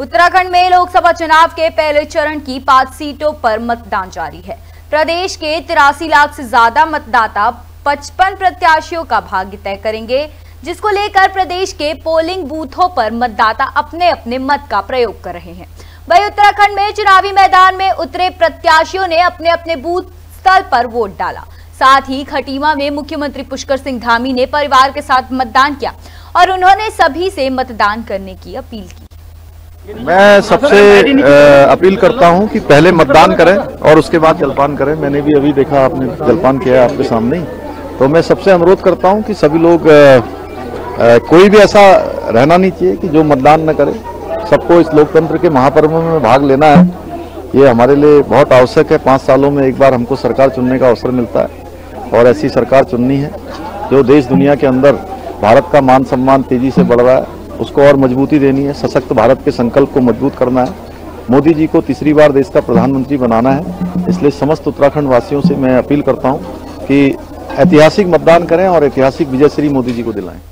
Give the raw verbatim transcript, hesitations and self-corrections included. उत्तराखंड में लोकसभा चुनाव के पहले चरण की पांच सीटों पर मतदान जारी है। प्रदेश के तिरासी लाख से ज्यादा मतदाता पचपन प्रत्याशियों का भाग्य तय करेंगे, जिसको लेकर प्रदेश के पोलिंग बूथों पर मतदाता अपने अपने मत का प्रयोग कर रहे हैं। वहीं उत्तराखंड में चुनावी मैदान में उतरे प्रत्याशियों ने अपने अपने बूथ स्थल पर वोट डाला। साथ ही खटीमा में मुख्यमंत्री पुष्कर सिंह धामी ने परिवार के साथ मतदान किया और उन्होंने सभी से मतदान करने की अपील की। मैं सबसे अपील करता हूं कि पहले मतदान करें और उसके बाद जलपान करें। मैंने भी अभी देखा आपने जलपान किया है आपके सामने ही, तो मैं सबसे अनुरोध करता हूं कि सभी लोग आ, आ, कोई भी ऐसा रहना नहीं चाहिए कि जो मतदान न करे। सबको इस लोकतंत्र के महापर्व में भाग लेना है, ये हमारे लिए बहुत आवश्यक है। पाँच सालों में एक बार हमको सरकार चुनने का अवसर मिलता है और ऐसी सरकार चुननी है जो देश दुनिया के अंदर भारत का मान सम्मान तेजी से बढ़ रहा है, उसको और मजबूती देनी है। सशक्त भारत के संकल्प को मजबूत करना है। मोदी जी को तीसरी बार देश का प्रधानमंत्री बनाना है। इसलिए समस्त उत्तराखंड वासियों से मैं अपील करता हूं कि ऐतिहासिक मतदान करें और ऐतिहासिक विजय श्री मोदी जी को दिलाएं।